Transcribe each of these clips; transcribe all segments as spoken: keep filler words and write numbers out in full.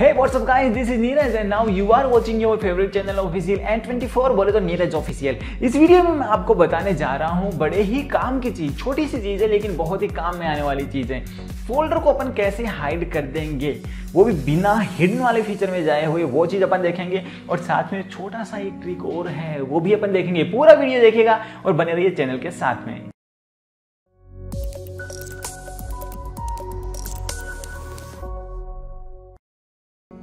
Hey, what's up guys? This is Neeraj and now you are watching your favorite channel official N twenty four बोले तो Neeraj official. इस video में मैं आपको बताने जा रहा हूँ बड़े ही काम की चीज, छोटी सी चीज है लेकिन बहुत ही काम में आने वाली चीज है। फोल्डर को अपन कैसे हाइड कर देंगे, वो भी बिना हिडन वाले फीचर में जाए हुए, वो चीज़ अपन देखेंगे। और साथ में छोटा सा एक ट्रिक और है, वो भी अपन देखेंगे। पूरा वीडियो देखिएगा और बने रहिए चैनल के साथ में।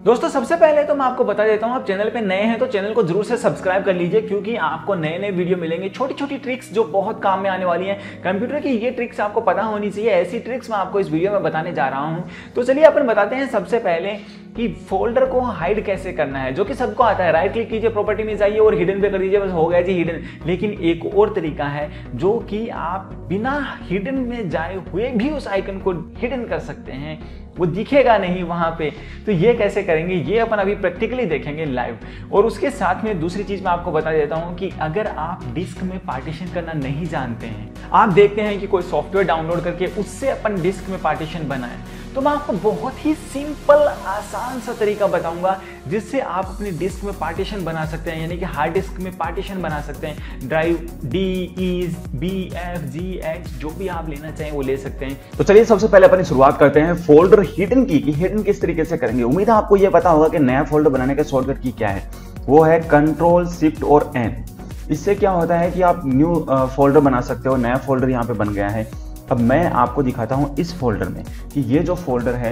दोस्तों सबसे पहले तो मैं आपको बता देता हूँ, आप चैनल पे नए हैं तो चैनल को जरूर से सब्सक्राइब कर लीजिए, क्योंकि आपको नए नए वीडियो मिलेंगे, छोटी छोटी ट्रिक्स जो बहुत काम में आने वाली हैं। कंप्यूटर की ये ट्रिक्स आपको पता होनी चाहिए, ऐसी ट्रिक्स मैं आपको इस वीडियो में बताने जा रहा हूँ। तो चलिए अपन बताते हैं सबसे पहले कि फोल्डर को हाइड कैसे करना है, जो कि सबको आता है। राइट क्लिक कीजिए, प्रॉपर्टी में जाइए और हिडन पे कर दीजिए, बस हो गया जी हिडन। लेकिन एक और तरीका है जो कि आप बिना हिडन में जाए हुए भी उस आइकन को हिडन कर सकते हैं, वो दिखेगा नहीं वहाँ पे। तो ये कैसे करेंगे ये अपन अभी प्रैक्टिकली देखेंगे लाइव। और उसके साथ में दूसरी चीज़ मैं आपको बता देता हूँ कि अगर आप डिस्क में पार्टीशन करना नहीं जानते हैं, आप देखते हैं कि कोई सॉफ्टवेयर डाउनलोड करके उससे अपन डिस्क में पार्टीशन बनाए, तो मैं आपको बहुत ही सिंपल आसान सा तरीका बताऊंगा जिससे आप अपने डिस्क में पार्टीशन बना सकते हैं, यानी कि हार्ड डिस्क में पार्टीशन बना सकते हैं। Drive D, E, B, F, G, H, जो भी आप लेना चाहें वो ले सकते हैं। तो चलिए सबसे पहले अपनी शुरुआत करते हैं फोल्डर हिडन की, कि हिडन किस तरीके से करेंगे। उम्मीद है आपको यह पता होगा कि नया फोल्डर बनाने का शॉर्टकट की क्या है, वो है कंट्रोल शिफ्ट और एन। इससे क्या होता है कि आप न्यू फोल्डर बना सकते हो। नया फोल्डर यहाँ पे बन गया है। अब मैं आपको दिखाता हूँ इस फोल्डर में कि ये जो फोल्डर है,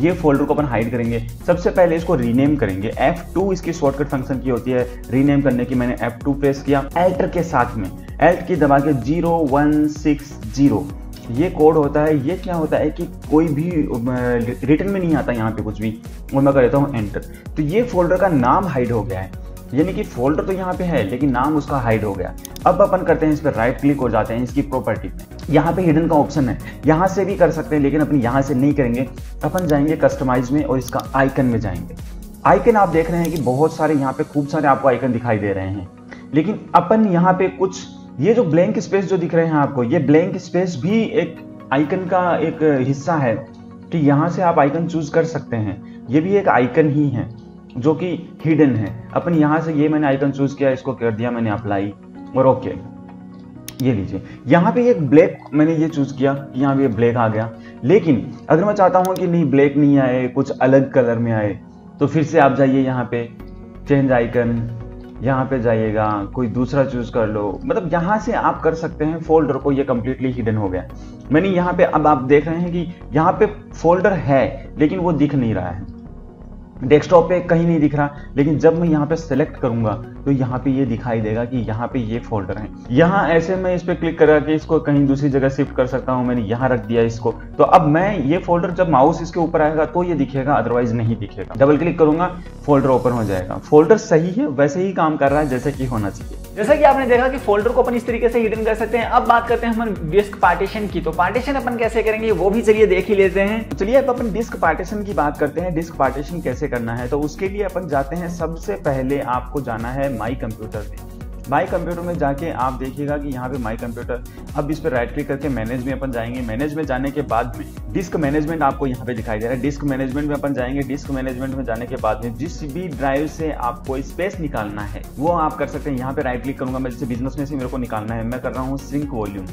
ये फोल्डर को अपन हाइड करेंगे। सबसे पहले इसको रीनेम करेंगे, एफ टू इसकी शॉर्टकट फंक्शन की होती है। रीनेम करने की मैंने एफ टू प्रेस किया, एल्ट के साथ में एल्ट की दबा के जीरो वन सिक्स जीरो, ये कोड होता है। ये क्या होता है कि कोई भी रिटर्न में नहीं आता यहाँ पे कुछ भी, और मैं कर देता हूँ एंटर। तो ये फोल्डर का नाम हाइड हो गया है, यानी कि फोल्डर तो यहाँ पे है लेकिन नाम उसका हाइड हो गया। अब अपन करते हैं इस पर राइट क्लिक हो जाते हैं इसकी प्रॉपर्टी पे। यहाँ पे हिडन का ऑप्शन है, यहाँ से भी कर सकते हैं लेकिन अपन यहाँ से नहीं करेंगे। अपन जाएंगे कस्टमाइज में और इसका आइकन में जाएंगे। आइकन आप देख रहे हैं कि बहुत सारे यहाँ पे खूब सारे आपको आइकन दिखाई दे रहे हैं, लेकिन अपन यहाँ पे कुछ ये जो ब्लैंक स्पेस जो दिख रहे हैं आपको, ये ब्लैंक स्पेस भी एक आइकन का एक हिस्सा है। तो यहाँ से आप आइकन चूज कर सकते हैं, ये भी एक आइकन ही है जो कि हिडन है। अपन यहाँ से ये मैंने आइकन चूज किया, इसको कर दिया मैंने अप्लाई और ओके। ये लीजिए यहाँ पे एक ब्लैक मैंने ये चूज किया, यहाँ पे ब्लैक आ गया। लेकिन अगर मैं चाहता हूँ कि नहीं ब्लैक नहीं आए, कुछ अलग कलर में आए, तो फिर से आप जाइए यहाँ पे चेंज आइकन, यहाँ पे जाइएगा कोई दूसरा चूज कर लो। मतलब यहाँ से आप कर सकते हैं फोल्डर को, ये कम्प्लीटली हिडन हो गया। मैंने यहाँ पे अब आप देख रहे हैं कि यहाँ पे फोल्डर है लेकिन वो दिख नहीं रहा है, डेस्कटॉप पे कहीं नहीं दिख रहा। लेकिन जब मैं यहाँ पे सेलेक्ट करूंगा तो यहाँ पे ये दिखाई देगा कि यहाँ पे ये फोल्डर है। यहाँ ऐसे मैं इस पर क्लिक करा के इसको कहीं दूसरी जगह शिफ्ट कर सकता हूँ। मैंने यहाँ रख दिया इसको, तो अब मैं ये फोल्डर जब माउस इसके ऊपर आएगा तो ये दिखेगा, अदरवाइज नहीं दिखेगा। डबल क्लिक करूंगा फोल्डर ओपन हो जाएगा। फोल्डर सही है, वैसे ही काम कर रहा है जैसे कि होना चाहिए। जैसा कि आपने देखा कि फोल्डर को अपन इस तरीके से हिडन कर सकते हैं। अब बात करते हैं हम डिस्क पार्टीशन की, तो पार्टीशन अपन कैसे करेंगे वो भी चलिए देख ही लेते हैं। तो चलिए अब अपन डिस्क पार्टीशन की बात करते हैं। डिस्क पार्टीशन कैसे करना है, तो उसके लिए अपन जाते हैं। सबसे पहले आपको जाना है माई कंप्यूटर में। माई कंप्यूटर में जाके आप देखिएगा कि यहाँ पे माई कंप्यूटर, अब इस पर राइट क्लिक करके मैनेज में अपन जाएंगे। मैनेज में जाने के बाद में डिस्क मैनेजमेंट आपको यहाँ पे दिखाई दे रहा है। डिस्क मैनेजमेंट में अपन जाएंगे। डिस्क मैनेजमेंट में जाने के बाद में जिस भी ड्राइव से आपको स्पेस निकालना है वो आप कर सकते हैं। यहाँ पे राइट क्लिक करूंगा मैं, जैसे बिजनेस में से मेरे को निकालना है, मैं कर रहा हूँ सिंक वॉल्यूम।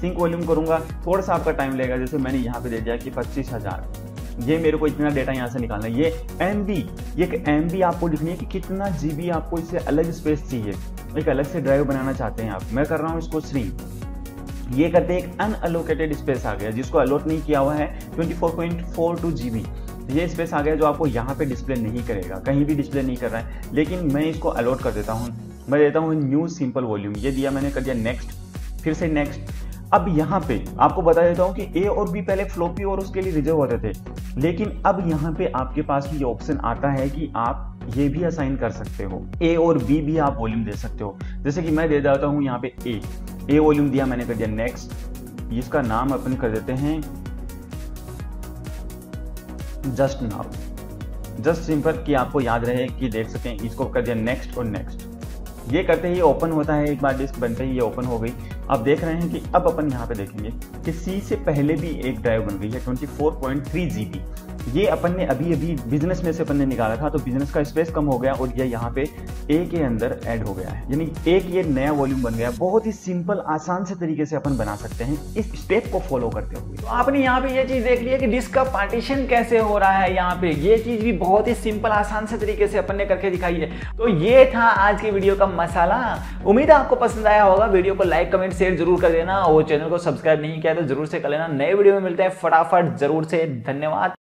सिंक वॉल्यूम करूंगा, थोड़ा सा आपका टाइम लगेगा। जैसे मैंने यहाँ पे दे दिया कि पच्चीस हजार, ये मेरे को इतना डेटा यहाँ से निकालना है। ये एम बी, ये एम बी आपको लिखनी है कि कितना जी बी आपको इससे अलग स्पेस चाहिए, एक अलग से ड्राइव बनाना चाहते हैं आप। मैं कर रहा हूँ इसको थ्री। ये करते एक अनअलोकेटेड स्पेस आ गया जिसको अलॉट नहीं किया हुआ है, twenty four point four two G B. ये स्पेस आ गया जो आपको यहाँ पे डिस्प्ले नहीं करेगा, कहीं भी डिस्प्ले नहीं कर रहा है। लेकिन मैं इसको अलॉट कर देता हूँ। मैं देता हूँ न्यू सिंपल वॉल्यूम, ये दिया मैंने, कर दिया नेक्स्ट, फिर से नेक्स्ट। अब यहाँ पे आपको बता देता हूँ कि ए और बी पहले फ्लॉपी और उसके लिए रिजर्व होते थे, लेकिन अब यहाँ पे आपके पास ये ऑप्शन आता है कि आप ये भी असाइन कर सकते हो। ए और बी भी आप वॉल्यूम दे सकते हो। जैसे कि मैं दे देता हूँ यहाँ पे ए, ए वॉल्यूम दिया मैंने, कर दिया नेक्स्ट। इसका नाम अपन कर देते हैं जस्ट नाउ, जस्ट सिंपल कि आपको याद रहे कि देख सकें। इसको कर दिया नेक्स्ट और नेक्स्ट। ये करते ही ओपन होता है, एक बार डिस्क बनते ही ये ओपन हो गई। आप देख रहे हैं कि अब अपन यहाँ पे देखेंगे कि सी से पहले भी एक ड्राइव बन गई है चौबीस पॉइंट तीन जीबी। ये अपन ने अभी अभी बिजनेस में से अपन ने निकाला था, तो बिजनेस का स्पेस कम हो गया और ये यहाँ पे ए के अंदर ऐड हो गया है, यानी एक ये नया वॉल्यूम बन गया। बहुत ही सिंपल आसान से तरीके से अपन बना सकते हैं इस स्टेप को फॉलो करते हुए। तो आपने यहाँ पे ये चीज देख ली है कि डिस्क का पार्टीशन कैसे हो रहा है। यहाँ पे ये चीज भी बहुत ही सिंपल आसान से तरीके से अपन ने करके दिखाई है। तो ये था आज की वीडियो का मसाला, उम्मीद है आपको पसंद आया होगा। वीडियो को लाइक कमेंट शेयर जरूर कर देना और चैनल को सब्सक्राइब नहीं किया तो जरूर से कर लेना। नए वीडियो में मिलते हैं फटाफट जरूर से, धन्यवाद।